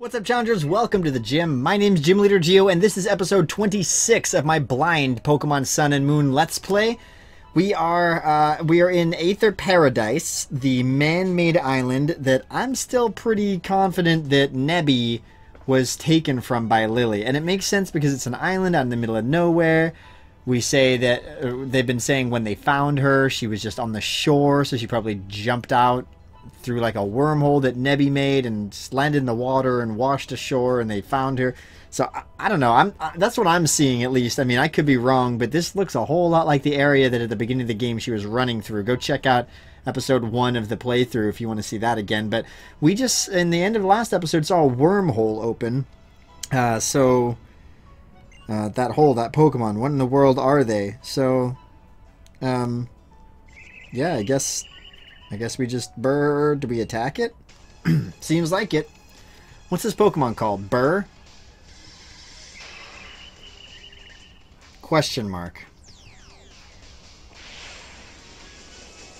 What's up, challengers? Welcome to the gym. My name's Gym Leader Geo, and this is episode 26 of my blind Pokemon Sun and Moon Let's Play. We are in Aether Paradise, the man-made island that I'm still pretty confident that Nebby was taken from by Lily. And it makes sense because it's an island out in the middle of nowhere. We say that they've been saying when they found her, she was just on the shore, so she probably jumped out through like a wormhole that Nebby made and landed in the water and washed ashore, and they found her. So I don't know. That's what I'm seeing, at least. I mean, I could be wrong, but this looks a whole lot like the area that at the beginning of the game she was running through. Go check out episode 1 of the playthrough if you want to see that again. But we just, in the end of the last episode, saw a wormhole open. That hole, that Pokemon, what in the world are they? So, yeah, I guess we just burr. Do we attack it? Seems like it. What's this Pokemon called? Burr? Question mark.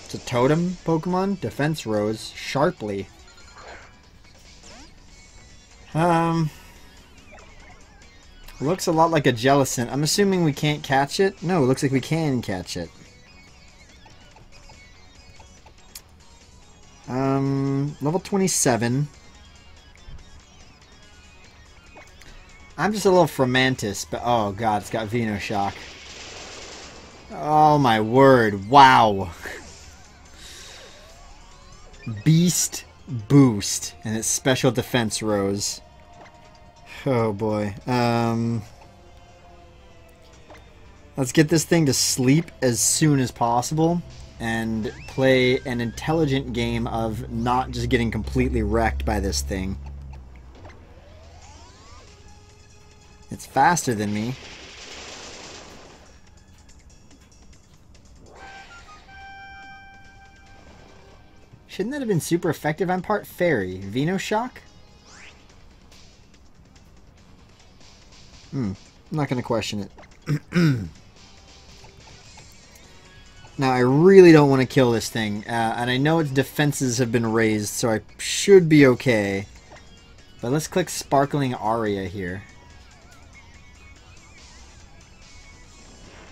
It's a totem Pokemon. Defense rose sharply. Looks a lot like a Jellicent. I'm assuming we can't catch it. No, it looks like we can catch it. Level 27. I'm just a little Fomantis, but oh god, it's got Venoshock. Oh my word, wow. Beast Boost, and it's special defense rose. Oh boy. Let's get this thing to sleep as soon as possible and play an intelligent game of not just getting completely wrecked by this thing. It's faster than me. Shouldn't that have been super effective? I'm part fairy. Venoshock? I'm not going to question it. Now, I really don't want to kill this thing, and I know its defenses have been raised, so I should be okay. But let's click Sparkling Aria here.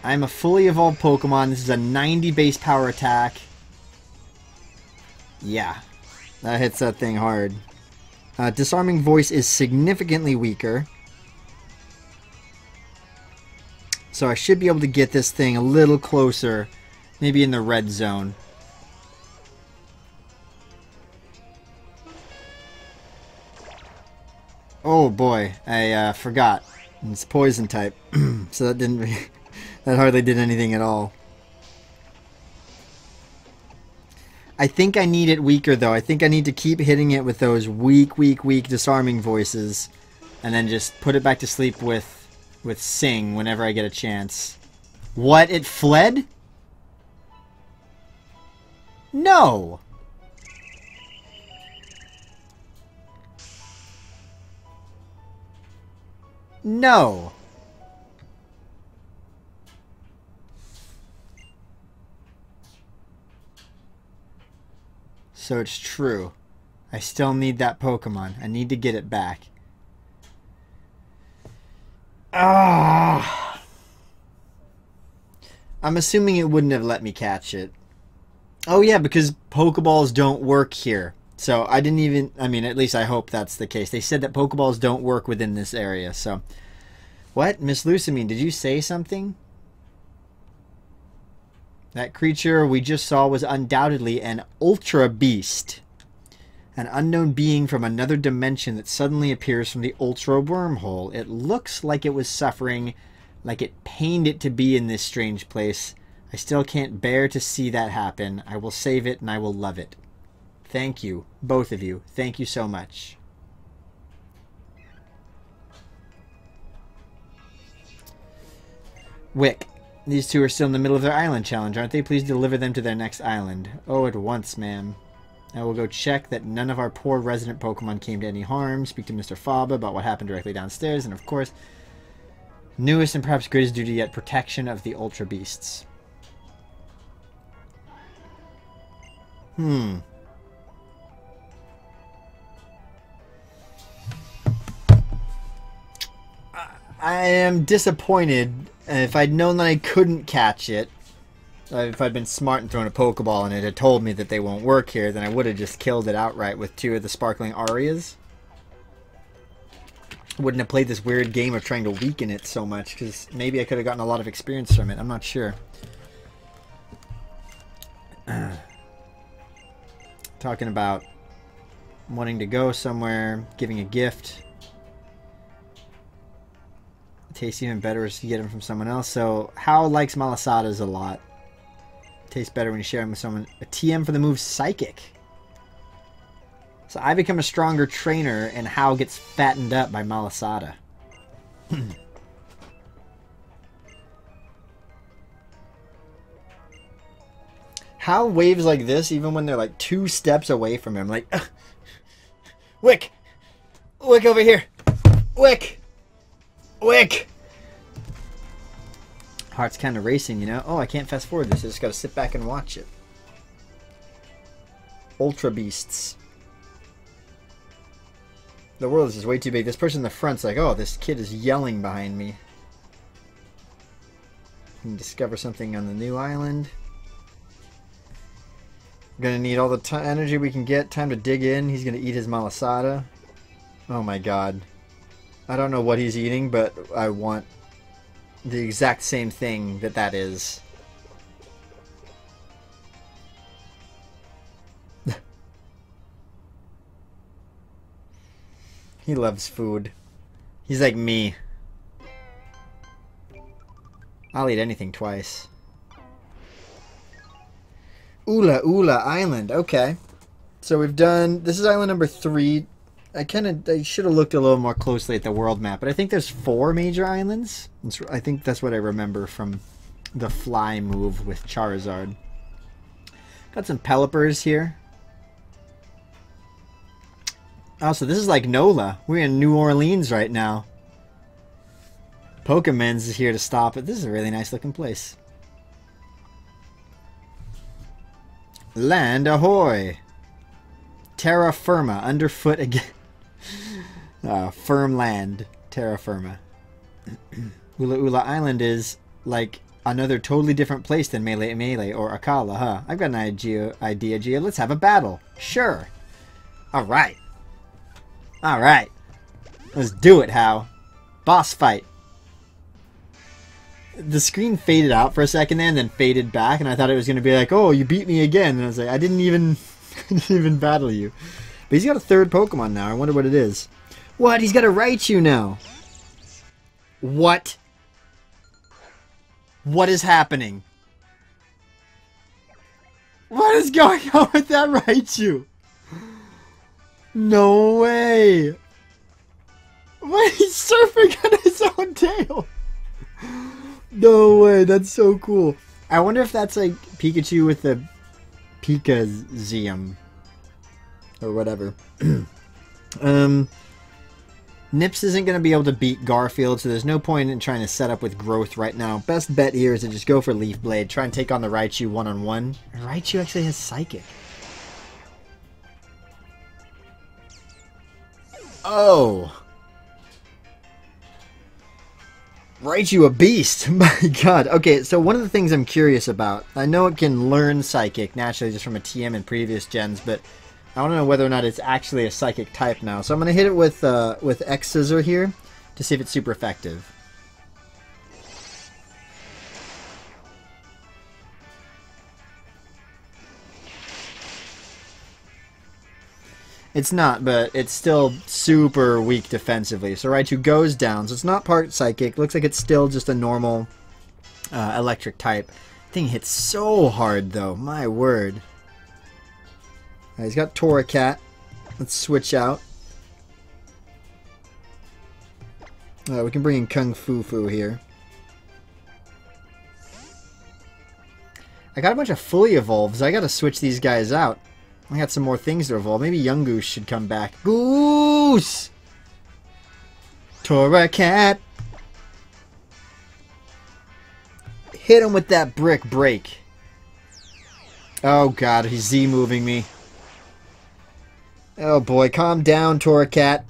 I'm a fully evolved Pokemon. This is a 90 base power attack. Yeah, that hits that thing hard. Disarming Voice is significantly weaker. So I should be able to get this thing a little closer. Maybe in the red zone. Oh boy, I forgot. It's poison type, so that didn't. That hardly did anything at all. I think I need it weaker though. I think I need to keep hitting it with those weak disarming voices, and then just put it back to sleep with sing whenever I get a chance. What? It fled? No! No! So it's true. I still need that Pokemon. I need to get it back. Ah! I'm assuming it wouldn't have let me catch it. Oh yeah, because Pokeballs don't work here. So I didn't even, I mean, at least I hope that's the case. They said that Pokeballs don't work within this area, so. What? Miss Lucamine, did you say something? That creature we just saw was undoubtedly an ultra beast. An unknown being from another dimension that suddenly appears from the ultra wormhole. It looks like it was suffering, like it pained it to be in this strange place. I still can't bear to see that happen. I will save it and I will love it. Thank you, both of you. Thank you so much. Wick, these two are still in the middle of their island challenge, aren't they? Please deliver them to their next island. Oh, at once, ma'am. I will go check that none of our poor resident Pokemon came to any harm. Speak to Mr. Faba about what happened directly downstairs. And of course, newest and perhaps greatest duty yet, protection of the Ultra Beasts. I am disappointed. If I'd known that I couldn't catch it, if I'd been smart and thrown a Pokeball and it had told me that they won't work here, then I would have just killed it outright with two of the Sparkling Arias. Wouldn't have played this weird game of trying to weaken it so much, because maybe I could have gotten a lot of experience from it. I'm not sure. Talking about wanting to go somewhere, giving a gift. Tastes even better if you get them from someone else. So, Hal likes Malasadas a lot. Tastes better when you share them with someone. A TM for the move Psychic. So I become a stronger trainer, and Hal gets fattened up by Malasada. Hal waves like this even when they're like 2 steps away from him. Like, Wick! Wick over here! Wick! Wick! Heart's kind of racing, you know? Oh, I can't fast forward this. I just gotta sit back and watch it. Ultra beasts. The world is just way too big. This person in the front's like, oh, this kid is yelling behind me. Can discover something on the new island. I'm gonna need all the energy we can get. Time to dig in. He's gonna eat his Malasada. Oh my god. I don't know what he's eating, but I want the exact same thing that is. He loves food. He's like me. I'll eat anything twice. Ula Ula Island. Okay. So we've done... This is island number 3. I should have looked a little more closely at the world map, but I think there's 4 major islands. I think that's what I remember from the fly move with Charizard. Got some Pelipers here. Oh, so this is like NOLA. We're in New Orleans right now. Pokemon's is here to stop it. This is a really nice looking place. Land ahoy! Terra firma, underfoot again. Firm land. Terra firma. Ula Ula Island is like another totally different place than Melee or Akala, huh? I've got an idea, Geo. Let's have a battle. Sure. Alright. Alright. Let's do it, Hal. Boss fight. The screen faded out for a second there and then faded back, and I thought it was going to be like, oh, you beat me again. And I was like, I didn't even battle you. But he's got a 3rd Pokemon now. I wonder what it is. What? He's got a Raichu now. What? What is happening? What is going on with that Raichu? No way! Why he's surfing on his own tail? No way, that's so cool. I wonder if that's like Pikachu with the Pikazium. Or whatever. Nips isn't going to be able to beat Garfield, so there's no point in trying to set up with growth right now. Best bet here is to just go for Leaf Blade, try and take on the Raichu one-on-one. Raichu actually has Psychic. Oh! Raichu a beast! My god. Okay, so one of the things I'm curious about, I know it can learn Psychic naturally just from a TM in previous gens, but I want to know whether or not it's actually a Psychic type now. So I'm going to hit it with X Scissor here to see if it's super effective. It's not, but it's still super weak defensively. So Raichu goes down. So it's not part Psychic. Looks like it's still just a normal electric type. Thing hits so hard, though. My word. Right, he's got Torracat. Let's switch out. We can bring in Kung Fu Fu here. I got a bunch of fully evolves. I got to switch these guys out. I got some more things to evolve. Maybe young goose should come back. Goose! Torracat! Hit him with that brick break. Oh god, he's Z-moving me. Oh boy, calm down, Torracat.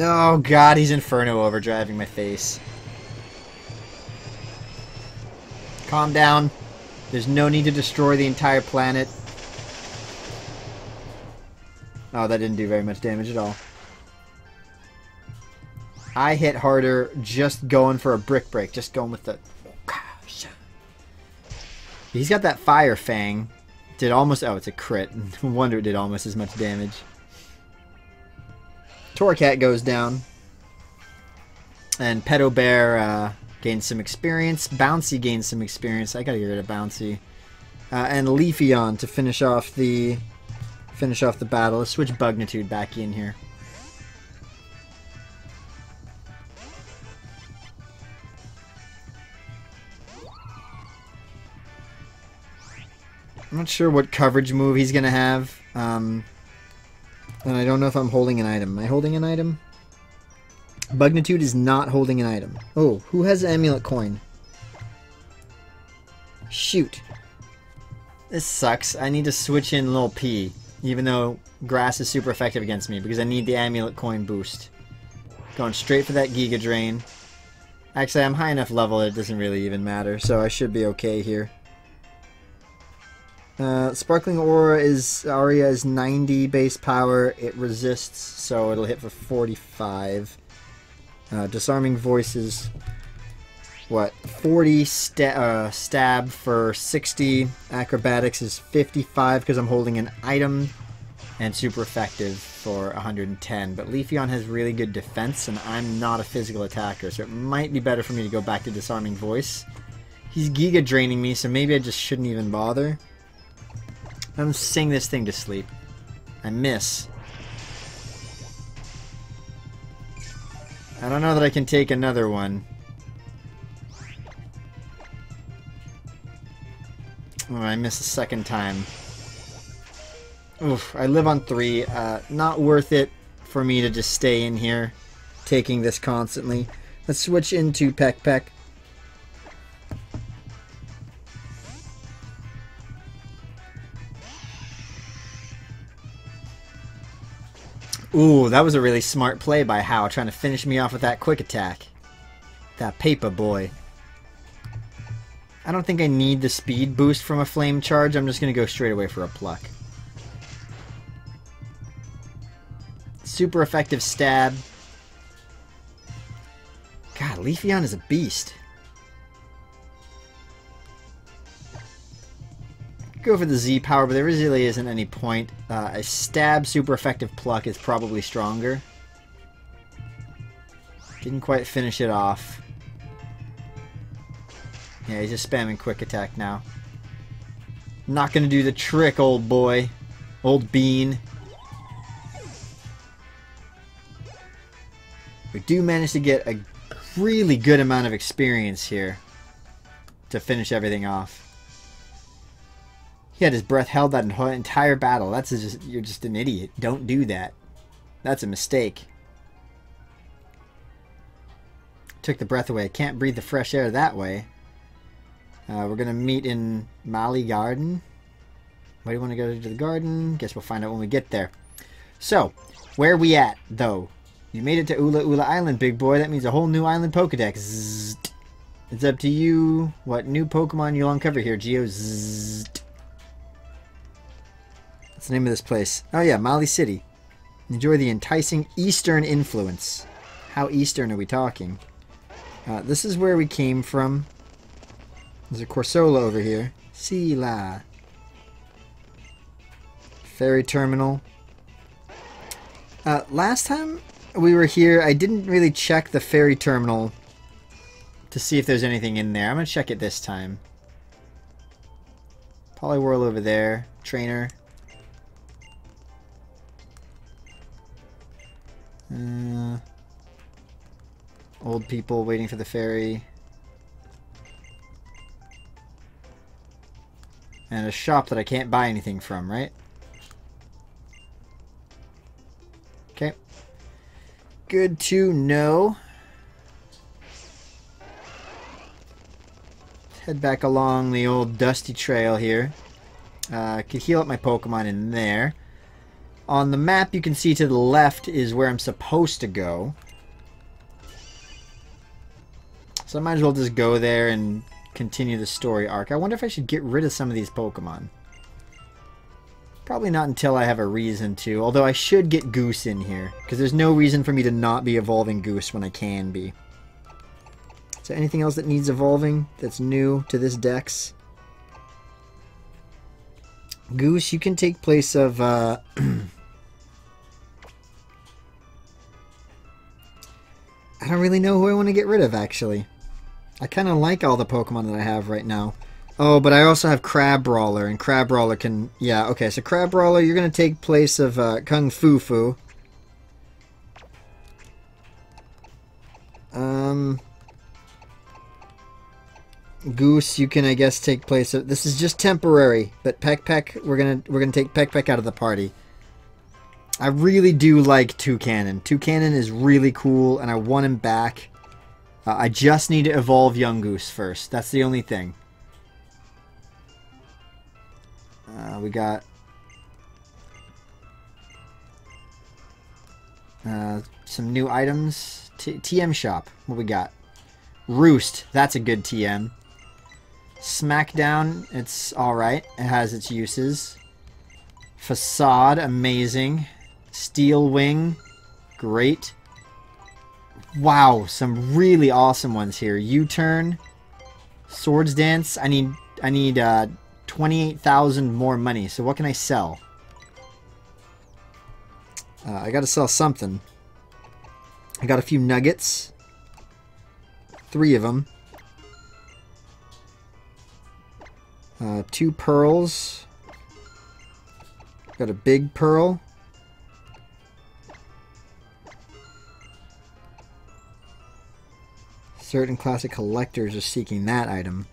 Oh god, he's Inferno overdriving my face. Calm down. There's no need to destroy the entire planet. Oh, that didn't do very much damage at all. I hit harder just going for a brick break. Just going with the... He's got that fire fang. Did almost... Oh, it's a crit. No wonder it did almost as much damage. Torracat goes down. And Pedo Bear gains some experience. Bouncy gains some experience. I gotta get rid of Bouncy. And Leafeon to finish off the battle. Let's switch Bugnitude back in here. I'm not sure what coverage move he's gonna have. And I don't know if I'm holding an item. Am I holding an item? Bugnitude is not holding an item. Oh, who has an amulet coin? Shoot. This sucks. I need to switch in Lil P, even though grass is super effective against me, because I need the amulet coin boost. Going straight for that Giga Drain. Actually, I'm high enough level that it doesn't really even matter, so I should be okay here. Sparkling Aria is 90 base power. It resists, so it'll hit for 45. Disarming Voice is what? 40 stab for 60. Acrobatics is 55 because I'm holding an item, and super effective for 110. But Leafeon has really good defense, and I'm not a physical attacker, so it might be better for me to go back to Disarming Voice. He's Giga Draining me, so maybe I just shouldn't even bother. I'm singing this thing to sleep. I miss. I don't know that I can take another one. Oh, I missed a second time. Oof, I live on 3. Not worth it for me to just stay in here, taking this constantly. Let's switch into Peck Peck. Ooh, that was a really smart play by Hao, trying to finish me off with that quick attack. That paper boy. I don't think I need the speed boost from a flame charge. I'm just going to go straight away for a pluck. Super effective stab. God, Leafeon is a beast. Go for the Z power, but there really isn't any point. A stab super effective pluck is probably stronger. Didn't quite finish it off. Yeah, he's just spamming quick attack now. Not gonna do the trick, old boy. Old bean. We do manage to get a really good amount of experience here to finish everything off. He had his breath held that entire battle. That's just, you're just an idiot. Don't do that. That's a mistake. Took the breath away. Can't breathe the fresh air that way. We're going to meet in Malie Garden. Why do you want to go to the garden? Guess we'll find out when we get there. So, where are we at, though? You made it to Ula Ula Island, big boy. That means a whole new island Pokedex. Zzzt. It's up to you what new Pokemon you'll uncover here, Geo. Zzzt. What's the name of this place? Oh yeah, Malie City. Enjoy the enticing Eastern influence. How Eastern are we talking? This is where we came from. There's a Corsola over here. Sila. Ferry terminal. Last time we were here, I didn't really check the ferry terminal to see if there's anything in there. I'm gonna check it this time. Poliwhirl over there. Trainer. Old people waiting for the ferry. And a shop that I can't buy anything from, right? Okay. Good to know. Let's head back along the old dusty trail here. Could heal up my Pokemon in there. On the map, you can see to the left is where I'm supposed to go. So I might as well just go there and continue the story arc. I wonder if I should get rid of some of these Pokemon. Probably not until I have a reason to. Although I should get Goose in here, because there's no reason for me to not be evolving Goose when I can be. Is there anything else that needs evolving that's new to this dex? Goose, you can take place of... I don't really know who I want to get rid of, actually. I kind of like all the Pokemon that I have right now. Oh, but I also have Crabrawler, and Crabrawler can... Yeah, okay, so Crabrawler, you're going to take place of Kung Fu Fu. Goose, you can, I guess, take place of... This is just temporary, but Peck Peck, we're gonna take Peck Peck out of the party. I really do like Toucanon. Toucanon is really cool, and I want him back. I just need to evolve Young Goose first. That's the only thing. We got... some new items. TM Shop. What we got? Roost. That's a good TM. Smackdown, it's alright. It has its uses. Facade, amazing. Steel Wing, great. Wow, some really awesome ones here. U-turn, swords dance. I need 28,000 more money. So what can I sell? I gotta sell something. I got a few nuggets. 3 of them. 2 pearls. Got a big pearl. Certain classic collectors are seeking that item.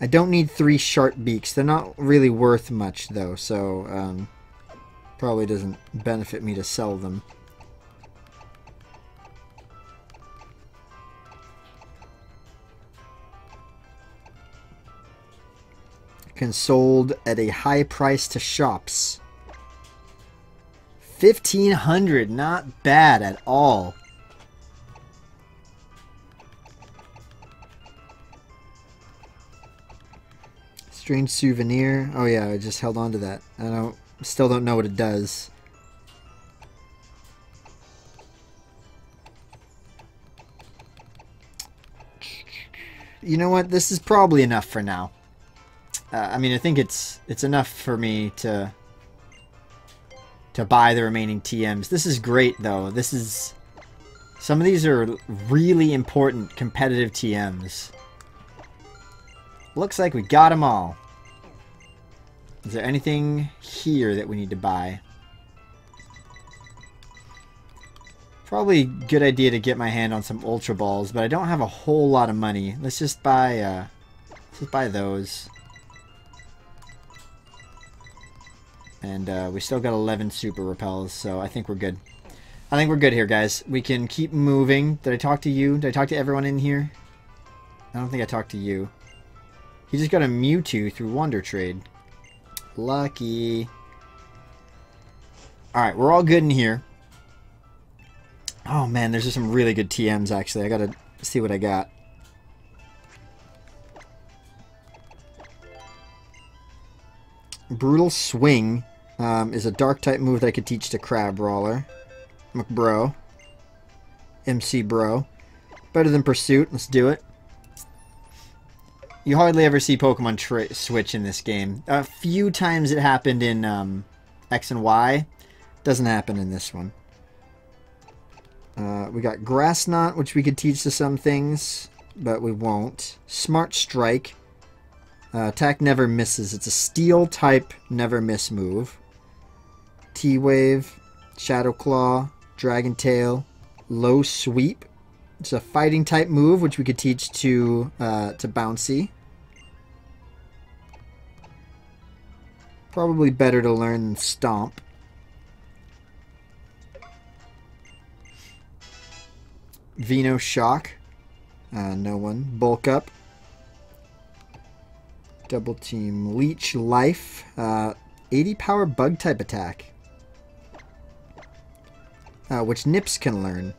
I don't need 3 sharp beaks. They're not really worth much, though, so probably doesn't benefit me to sell them. Can sold at a high price to shops. 1,500, not bad at all. Strange souvenir. Oh yeah, I just held on to that. I still don't know what it does. You know what? This is probably enough for now. I mean, I think it's enough for me to buy the remaining TMs. This is great, though. This is... Some of these are really important competitive TMs. Looks like we got them all. Is there anything here that we need to buy? Probably a good idea to get my hand on some Ultra Balls, but I don't have a whole lot of money. Let's just buy, let's buy those. And we still got 11 super repels, so I think we're good. I think we're good here, guys. We can keep moving. Did I talk to you? Did I talk to everyone in here? I don't think I talked to you. He just got a Mewtwo through Wonder Trade. Lucky. Alright, we're all good in here. Oh, man, there's just some really good TMs, actually. I gotta see what I got. Brutal Swing is a Dark-type move that I could teach to Crabrawler. McBro. MC Bro. Better than Pursuit. Let's do it. You hardly ever see Pokemon switch in this game. A few times it happened in X and Y. Doesn't happen in this one. We got Grass Knot, which we could teach to some things, but we won't. Smart Strike. Attack never misses. It's a steel type never miss move. T-Wave, Shadow Claw, Dragon Tail, Low Sweep. It's a fighting type move which we could teach to Bouncy. Probably better to learn than Stomp. Venoshock. No one. Bulk Up. Double Team Leech Life. 80 power bug type attack. which Nips can learn.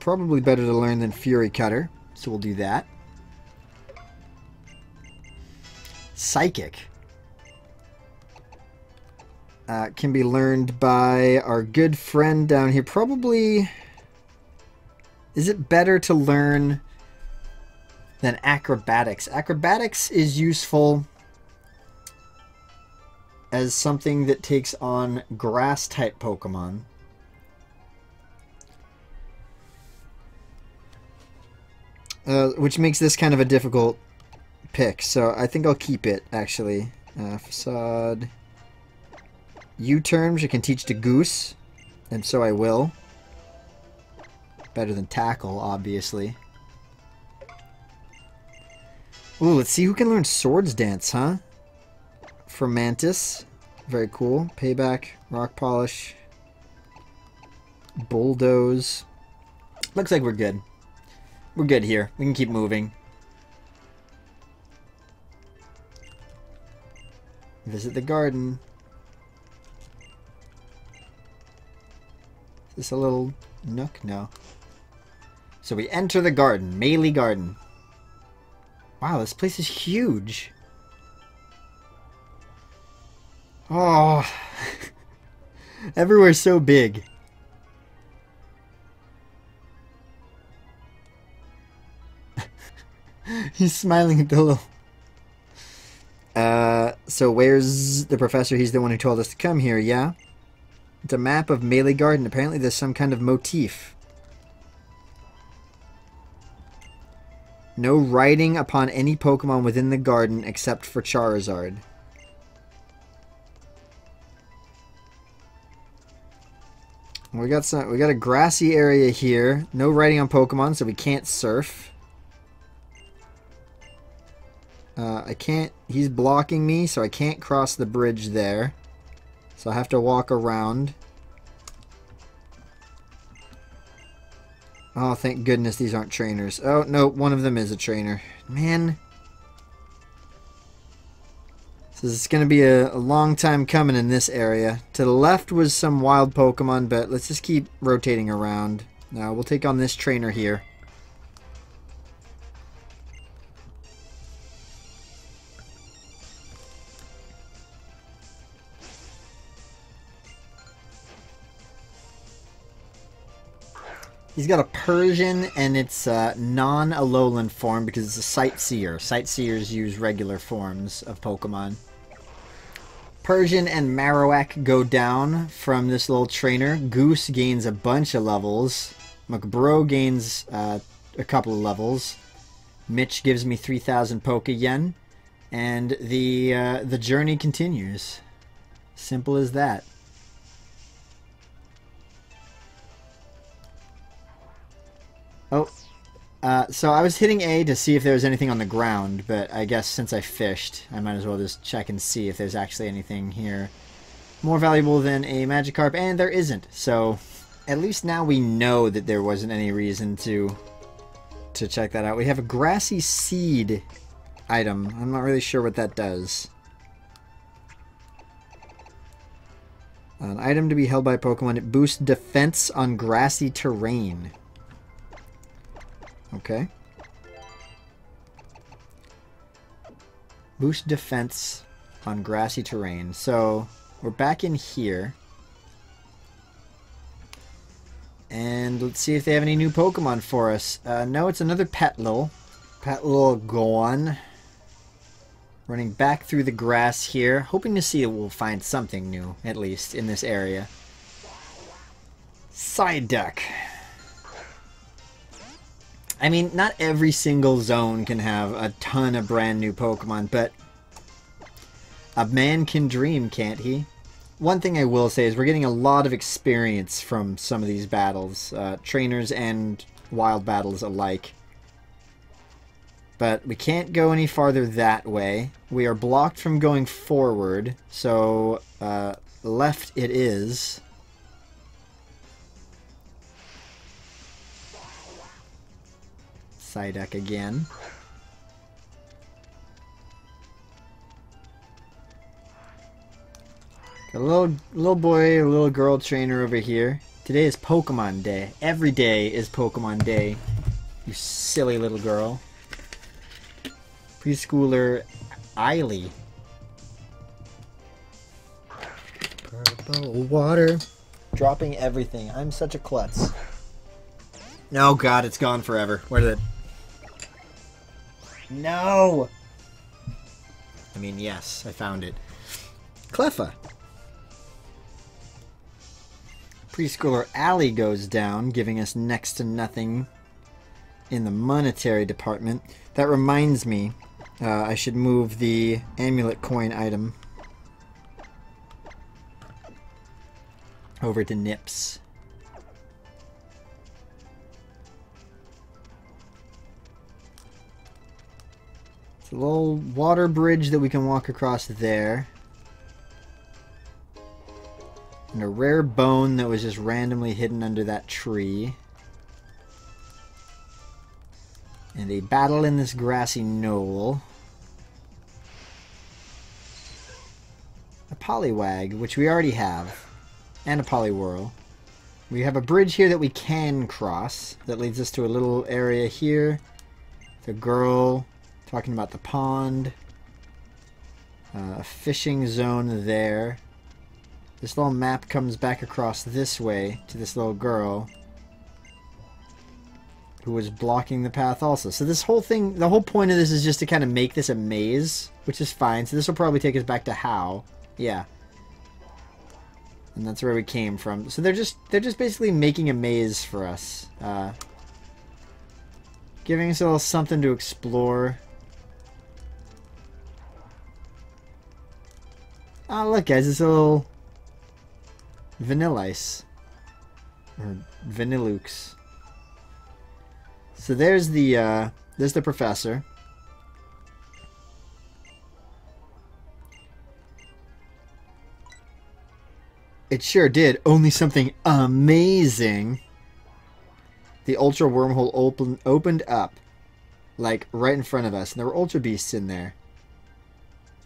Probably better to learn than Fury Cutter, so we'll do that. Psychic can be learned by our good friend down here. Probably, is it better to learn than acrobatics? Acrobatics is useful as something that takes on grass type Pokemon. Which makes this kind of a difficult pick, so I think I'll keep it, actually. Facade. U-terms you can teach to Goose, and so I will. Better than Tackle, obviously. Ooh, let's see who can learn Swords Dance, huh? Fomantis. Very cool. Payback. Rock Polish. Bulldoze. Looks like we're good. We're good here. We can keep moving. Visit the garden. Is this a little nook? No. So we enter the garden. Malie Garden. Wow, this place is huge. Oh. Everywhere's so big. He's smiling at the little... So where's the professor? He's the one who told us to come here, yeah? It's a map of Malie Garden. Apparently there's some kind of motif. No riding upon any Pokemon within the garden except for Charizard. We got some. We got a grassy area here. No riding on Pokemon, so we can't surf. I can't... He's blocking me, so I can't cross the bridge there. So I have to walk around. Oh, thank goodness these aren't trainers. Oh, no, one of them is a trainer. Man. So this is going to be a long time coming in this area. To the left was some wild Pokemon, but let's just keep rotating around. Now we'll take on this trainer here. He's got a Persian, and it's non-Alolan form because it's a Sightseer. Sightseers use regular forms of Pokemon. Persian and Marowak go down from this little trainer. Goose gains a bunch of levels. McBro gains a couple of levels. Mitch gives me 3,000 Poké Yen. And the journey continues. Simple as that. Oh, so I was hitting A to see if there was anything on the ground, but I guess since I fished, I might as well just check and see if there's actually anything here more valuable than a Magikarp, and there isn't. So at least now we know that there wasn't any reason to check that out. We have a grassy seed item. I'm not really sure what that does. An item to be held by Pokemon. It boosts defense on grassy terrain. Okay. Boost defense on grassy terrain. So we're back in here. And let's see if they have any new Pokemon for us. No, it's another Petlil. Petlil gone. Running back through the grass here. Hoping to see if we'll find something new, at least, in this area. Psyduck. I mean, not every single zone can have a ton of brand new Pokemon, but a man can dream, can't he? One thing I will say is we're getting a lot of experience from some of these battles, trainers and wild battles alike. But we can't go any farther that way. We are blocked from going forward, so left it is. Psyduck again. The little boy or little girl trainer over here. Today is Pokemon Day. Every day is Pokemon Day, you silly little girl. Preschooler Eily. Purple water. Dropping everything. I'm such a klutz. No, God, it's gone forever. Where did it? No! I mean, yes, I found it. Cleffa. Preschooler Alley goes down, giving us next to nothing in the monetary department. That reminds me, I should move the amulet coin item over to Nips. It's a little water bridge that we can walk across there. And a rare bone that was just randomly hidden under that tree. And they battle in this grassy knoll. A Poliwag, which we already have. And a Poliwhirl. We have a bridge here that we can cross. That leads us to a little area here. The girl talking about the pond. A fishing zone there. This little map comes back across this way to this little girl who was blocking the path also. So this whole thing, the whole point of this is just to kind of make this a maze, which is fine. So this will probably take us back to how. Yeah. And that's where we came from. So they're just basically making a maze for us. Giving us a little something to explore. Oh, look guys, it's a little Vanillice. Or Vanilux. So there's the professor. It sure did. Only something amazing. The ultra wormhole opened up. Like, right in front of us. And there were ultra beasts in there.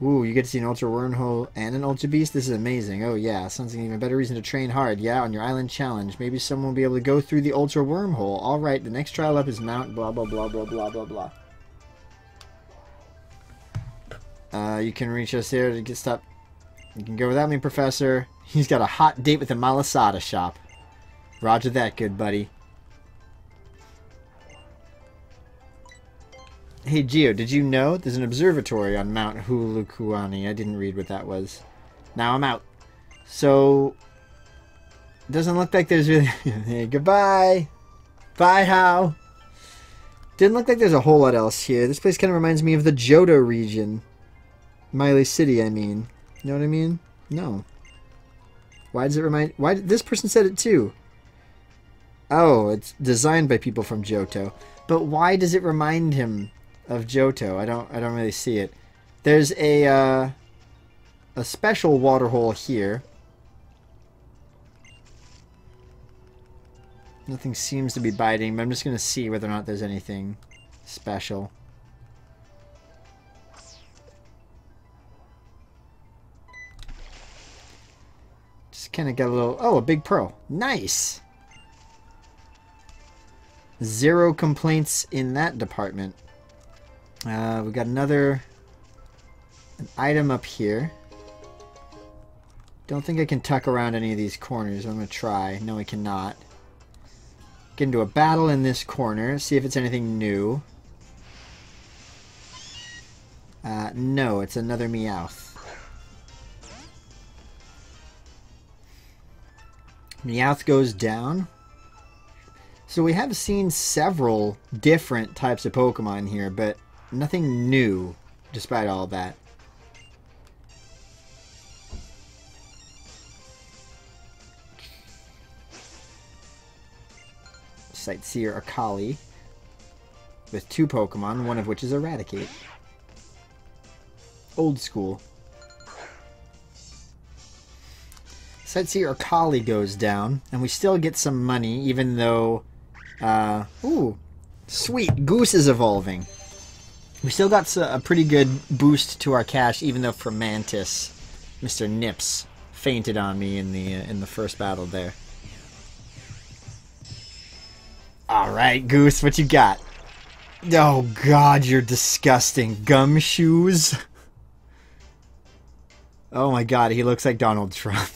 Ooh, you get to see an ultra wormhole and an ultra beast? This is amazing. Oh yeah, sounds like an even better reason to train hard. Yeah, on your island challenge. Maybe someone will be able to go through the ultra wormhole. Alright, the next trial up is Mount blah blah blah blah blah blah blah. You can reach us here to get stopped. You can go without me, Professor. He's got a hot date with the Malasada shop. Roger that, good buddy. Hey Geo, did you know there's an observatory on Mount Hulukuani? I didn't read what that was. Now I'm out. So, doesn't look like there's really... Hey, goodbye! Bye, how? Didn't look like there's a whole lot else here. This place kind of reminds me of the Johto region. Malie City, I mean. You know what I mean? No. Why does it remind... Why this person said it too. Oh, it's designed by people from Johto. But why does it remind him of Johto? I don't really see it. There's a special water hole here. Nothing seems to be biting, but I'm just gonna see whether or not there's anything special. Just kinda got a little, oh, a big pearl. Nice! Zero complaints in that department. We got an item up here. Don't think I can tuck around any of these corners. I'm gonna try. No, I cannot. Get into a battle in this corner. See if it's anything new. No, it's another Meowth. Meowth goes down. So we have seen several different types of Pokemon here, but nothing new, despite all that. Sightseer Akali, with two Pokemon, one of which is Eradicate. Old school. Sightseer Akali goes down, and we still get some money, even though... ooh, sweet, Goose is evolving. We still got a pretty good boost to our cash, even though Fomantis, Mr. Nips, fainted on me in the first battle there. All right, Goose, what you got? Oh God, you're disgusting, gumshoes. Oh my God, he looks like Donald Trump.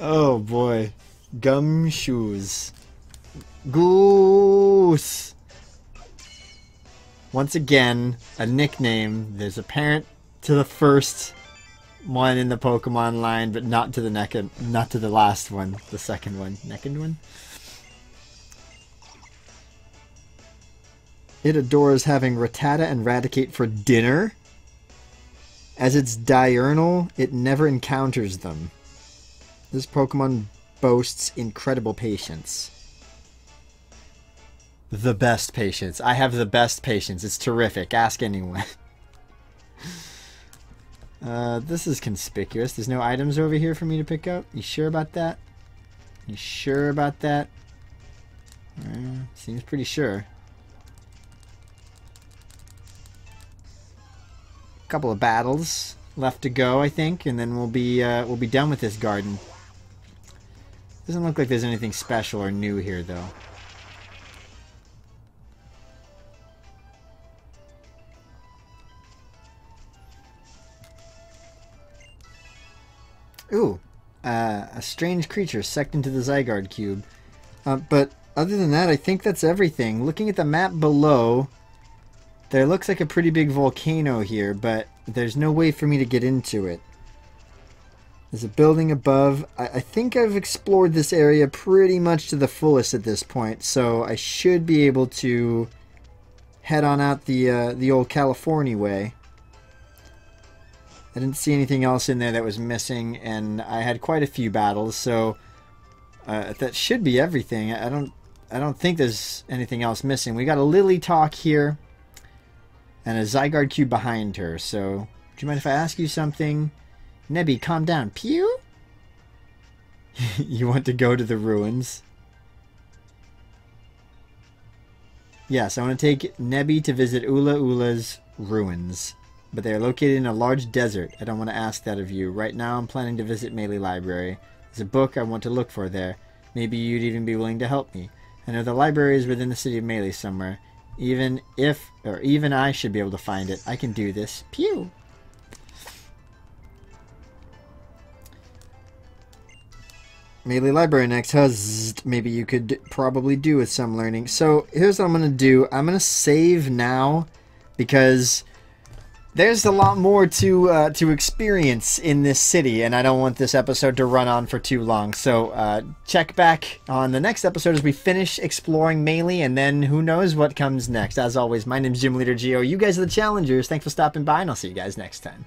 Oh boy, gumshoes. Goose. Once again, a nickname that is apparent to the first one in the Pokemon line, but not to the last one, the second one. Second one. It adores having Rattata and Raticate for dinner. As it's diurnal, it never encounters them. This Pokemon boasts incredible patience. The best patience. I have the best patience. It's terrific. Ask anyone. This is conspicuous. There's no items over here for me to pick up. You sure about that? You sure about that? Seems pretty sure. A couple of battles left to go, I think, and then we'll be done with this garden. Doesn't look like there's anything special or new here, though. Ooh, a strange creature sucked into the Zygarde cube. But other than that, I think that's everything. Looking at the map below, there looks like a pretty big volcano here, but there's no way for me to get into it. There's a building above. I think I've explored this area pretty much to the fullest at this point, so I should be able to head on out the old California way. I didn't see anything else in there that was missing, and I had quite a few battles, so that should be everything. I don't think there's anything else missing. We got a Lily Talk here, and a Zygarde cube behind her. So, do you mind if I ask you something, Nebby? Calm down, pew. You want to go to the ruins? Yes, I want to take Nebby to visit Ula Ula's ruins. But they are located in a large desert. I don't want to ask that of you. Right now I'm planning to visit Malie Library. There's a book I want to look for there. Maybe you'd even be willing to help me. I know the library is within the city of Malie somewhere. Even I should be able to find it. I can do this. Pew! Malie Library next. Huzzed. Maybe you could probably do with some learning. So here's what I'm going to do. I'm going to save now because there's a lot more to experience in this city, and I don't want this episode to run on for too long. So check back on the next episode as we finish exploring Malie, and then who knows what comes next. As always, my name's Gym Leader Geo. You guys are the challengers. Thanks for stopping by, and I'll see you guys next time.